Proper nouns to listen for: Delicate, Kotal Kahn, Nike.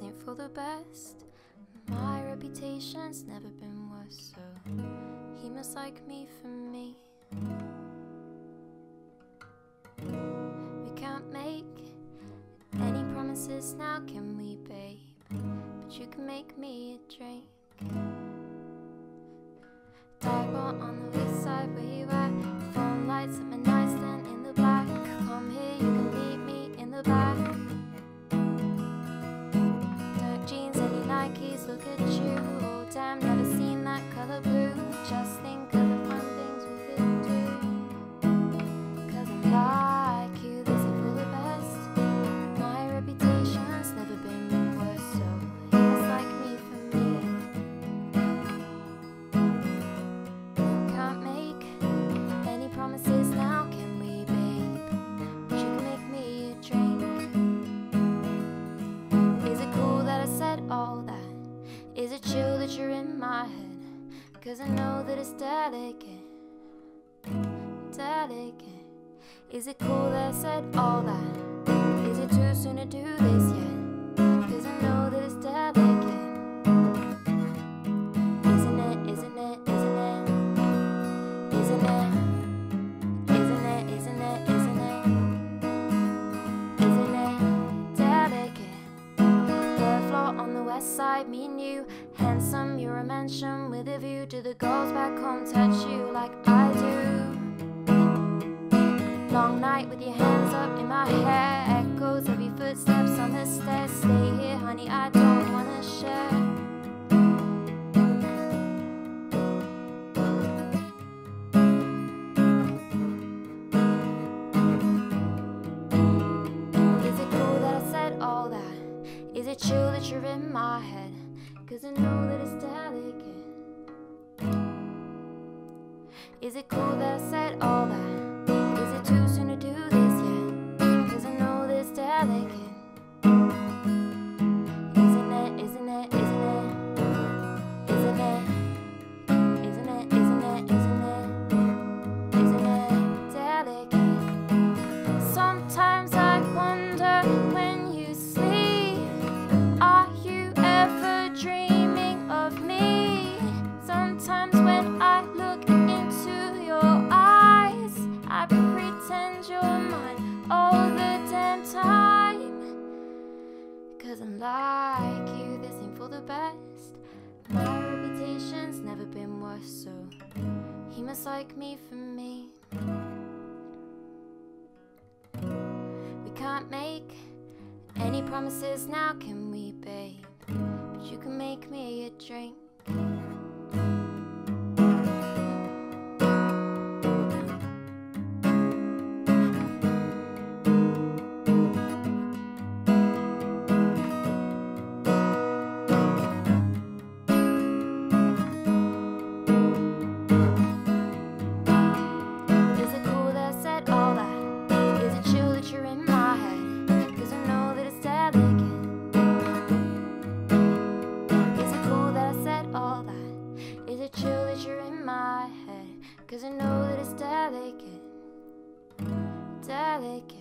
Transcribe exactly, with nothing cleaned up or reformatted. this ain't for the best. My reputation's never been worse, so he must like me for me. We can't make any promises now, can we, babe? But you can make me a drink. Dive on the east side, where you at? Phone lights at my nightstand in the black. Come here, you can meet me in the back. Dirt jeans, any Nikes, look at you. Oh damn, never seen that color blue. Just think of the fun things we could do. Cause I'm like you, this ain't for the best. My reputation's never been worse, so he must like me for me. Can't make any promises now, can we, babe? But you can make me a drink. Is it cool that I said all that? Is it chill that you're in my head? Cause I know that it's delicate, delicate. Is it cool that I said all that? Is it too soon to do this yet? Cause I know that it's delicate. Isn't it, isn't it, isn't it? Isn't it, isn't it, isn't it, isn't it? Isn't it delicate? Third floor on the west side, me and you. Handsome, you're a mansion with a view. Do the girls back home touch you like I do? Long night with your hands up in my hair. Echoes of your footsteps on the stairs. Stay here, honey, I don't wanna share. Is it cool that I said all that? Is it true that you're in my head? Cause I know that it's delicate. Is it cool that I said all that? Is it too soon to do this yet? Cause I know that it's delicate. Isn't it, isn't it, isn't it? Isn't it? Isn't it, isn't it, isn't it? Isn't it delicate? Sometimes I wonder when you sleep, are you ever dreaming of me? Sometimes when I look into your eyes, I pretend you're mine all the damn time. Cause I'm like you, this ain't for the best. My reputation's never been worse, so he must like me for me. We can't make any promises now, can we, babe? You can make me a drink. Cause I know that it's delicate, delicate.